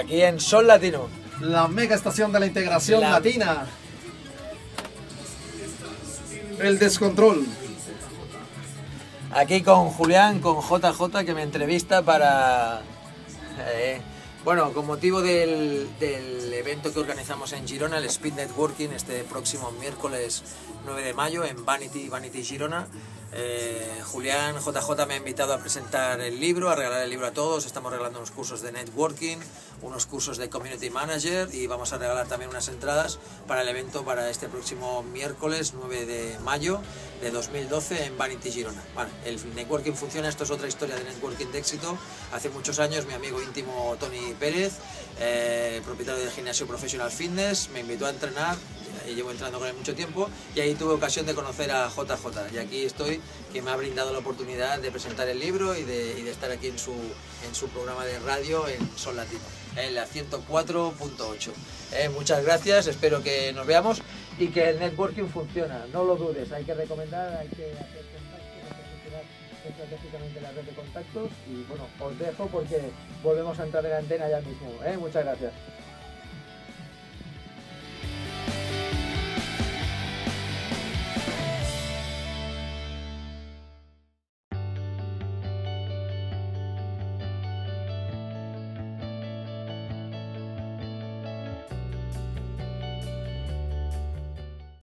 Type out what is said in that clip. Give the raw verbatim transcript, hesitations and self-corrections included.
aquí en Son Latino. La mega estación de la integración la... latina. El descontrol. Aquí con Julián, con J J, que me entrevista para... Eh, bueno, con motivo del, del evento que organizamos en Girona, el Speed Networking, este próximo miércoles nueve de mayo en Vanity, Vanity Girona. Eh, Julián, J J me ha invitado a presentar el libro, a regalar el libro a todos. Estamos regalando unos cursos de networking, unos cursos de community manager, y vamos a regalar también unas entradas para el evento para este próximo miércoles nueve de mayo de dos mil doce en Vanity Girona. Vale, el networking funciona, esto es otra historia de networking de éxito. Hace muchos años mi amigo íntimo Toni Pérez, eh, propietario del Gimnasio Profesional Fitness, me invitó a entrenar. Llevo entrando con él mucho tiempo y ahí tuve ocasión de conocer a J J, y aquí estoy, que me ha brindado la oportunidad de presentar el libro y de, y de estar aquí en su, en su programa de radio en Son Latino, en la ciento cuatro punto ocho. Eh, muchas gracias, espero que nos veamos y que el networking funciona, no lo dudes, hay que recomendar, hay que hacer contactos, estratégicamente la red de contactos, y bueno, os dejo porque volvemos a entrar en la antena ya mismo. Eh, muchas gracias.